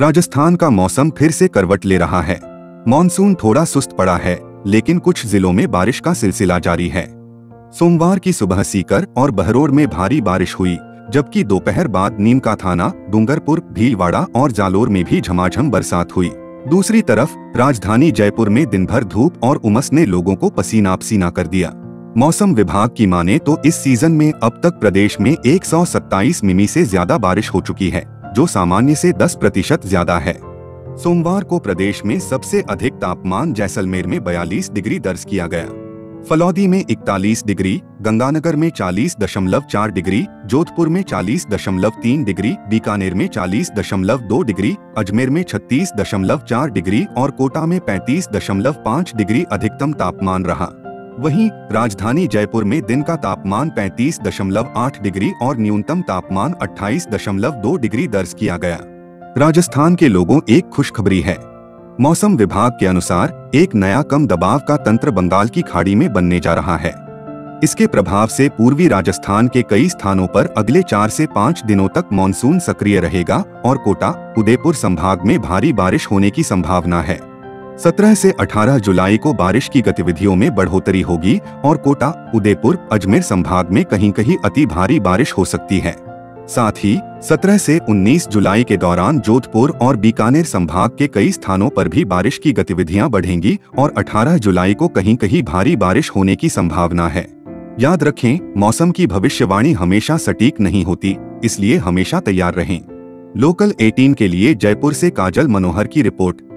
राजस्थान का मौसम फिर से करवट ले रहा है। मॉनसून थोड़ा सुस्त पड़ा है, लेकिन कुछ जिलों में बारिश का सिलसिला जारी है। सोमवार की सुबह सीकर और बहरोड़ में भारी बारिश हुई, जबकि दोपहर बाद नीमकाथाना, डूंगरपुर, भीलवाड़ा और जालोर में भी झमाझम बरसात हुई। दूसरी तरफ राजधानी जयपुर में दिन भर धूप और उमस ने लोगों को पसीना पसीना कर दिया। मौसम विभाग की माने तो इस सीजन में अब तक प्रदेश में 127 मिमी से ज्यादा बारिश हो चुकी है, जो सामान्य से 10% ज्यादा है। सोमवार को प्रदेश में सबसे अधिक तापमान जैसलमेर में 42 डिग्री दर्ज किया गया, फलौदी में 41 डिग्री, गंगानगर में 40.4 डिग्री, जोधपुर में 40.3 डिग्री, बीकानेर में 40.2 डिग्री, अजमेर में 36.4 डिग्री और कोटा में 35.5 डिग्री अधिकतम तापमान रहा। वहीं राजधानी जयपुर में दिन का तापमान 35.8 डिग्री और न्यूनतम तापमान 28.2 डिग्री दर्ज किया गया। राजस्थान के लोगों एक खुशखबरी है। मौसम विभाग के अनुसार एक नया कम दबाव का तंत्र बंगाल की खाड़ी में बनने जा रहा है। इसके प्रभाव से पूर्वी राजस्थान के कई स्थानों पर अगले 4 से 5 दिनों तक मॉनसून सक्रिय रहेगा और कोटा, उदयपुर संभाग में भारी बारिश होने की संभावना है। 17 से 18 जुलाई को बारिश की गतिविधियों में बढ़ोतरी होगी और कोटा, उदयपुर, अजमेर संभाग में कहीं कहीं अति भारी बारिश हो सकती है। साथ ही 17 से 19 जुलाई के दौरान जोधपुर और बीकानेर संभाग के कई स्थानों पर भी बारिश की गतिविधियां बढ़ेंगी और 18 जुलाई को कहीं कहीं भारी बारिश होने की संभावना है। याद रखें, मौसम की भविष्यवाणी हमेशा सटीक नहीं होती, इसलिए हमेशा तैयार रहें। लोकल 18 के लिए जयपुर से काजल मनोहर की रिपोर्ट।